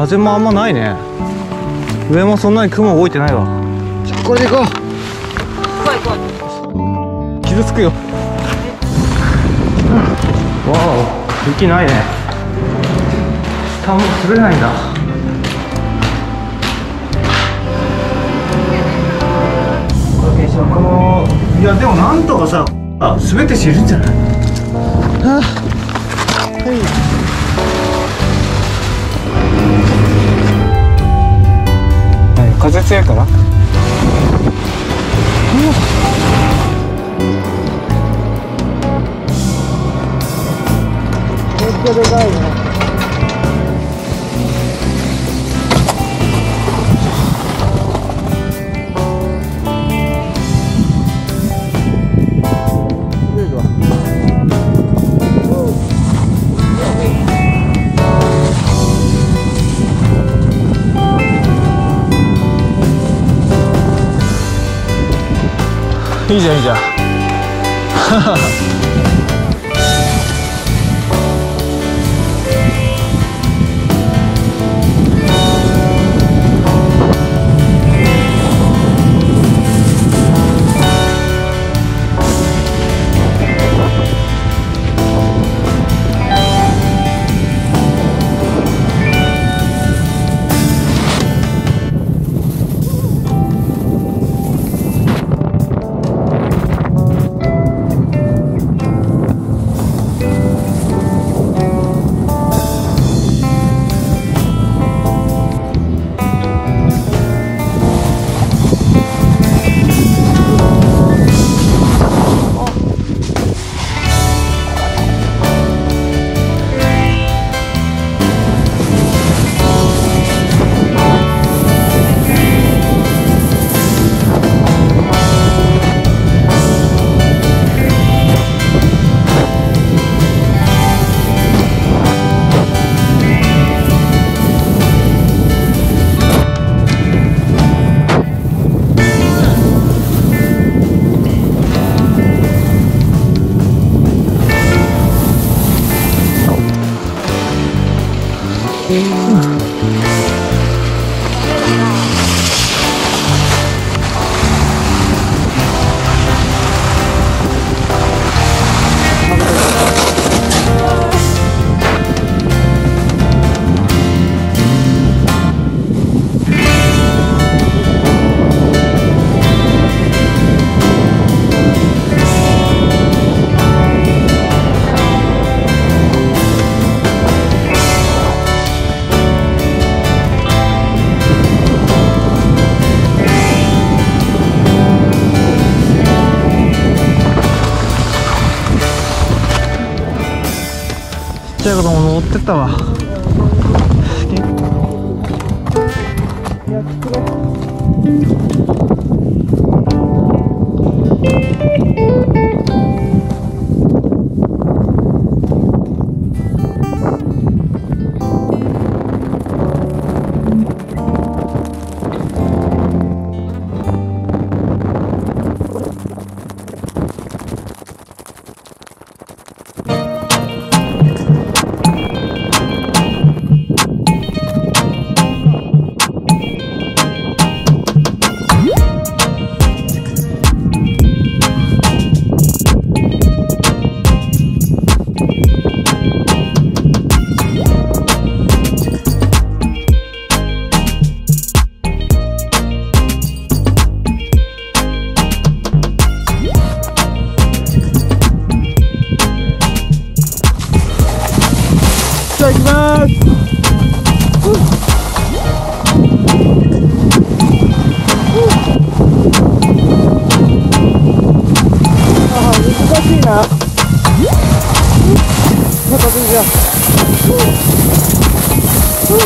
風もあんまないね。上もそんなに雲動いてないわ。じゃあこれで行こう。怖い。傷つくよ。わお、息ないね。下も滑れないんだ。いやでもなんとかさ、滑って知るんじゃない？はあ、はい、風強いから？めっちゃでかいね。いいじゃんいいじゃん。ちっちゃい子供登ってったわ。結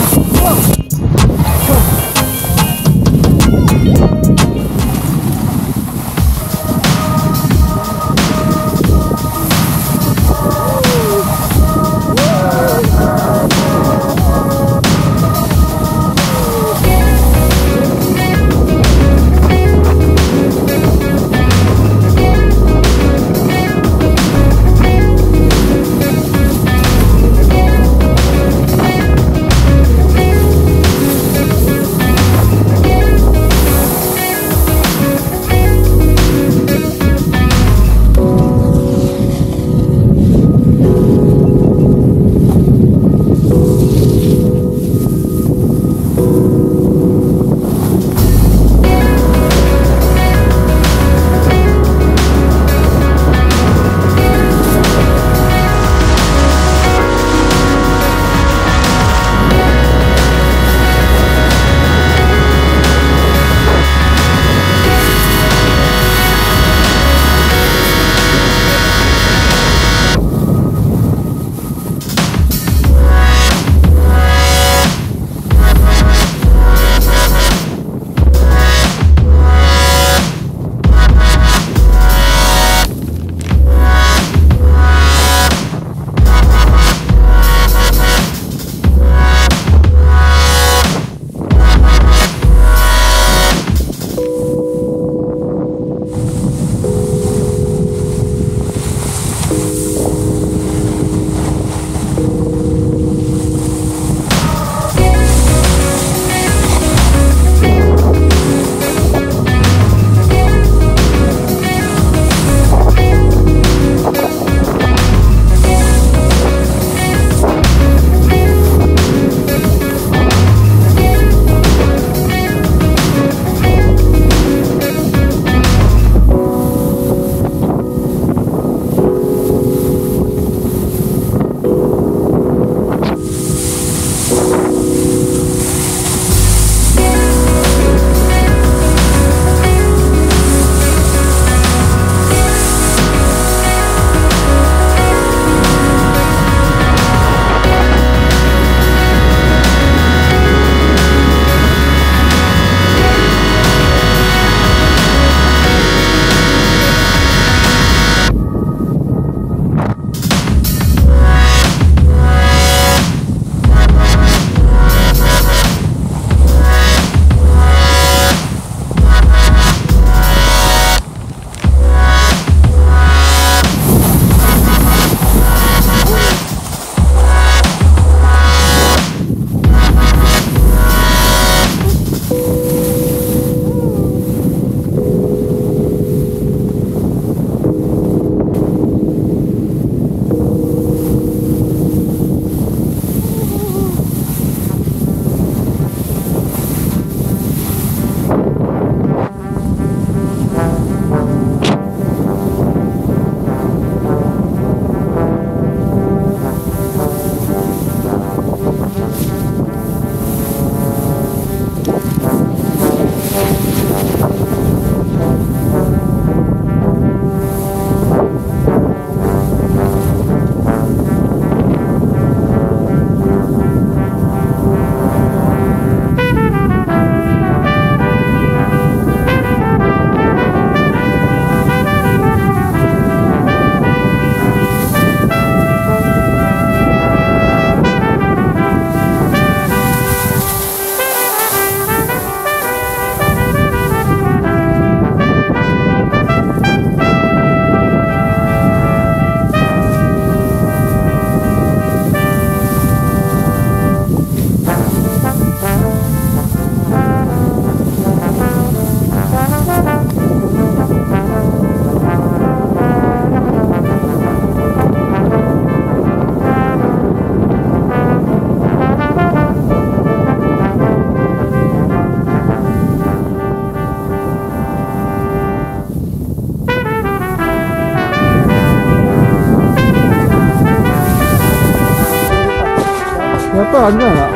やっぱりあれだよな、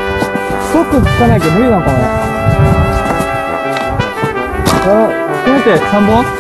太くつかなきゃ無理なのかな。あ、せめて3本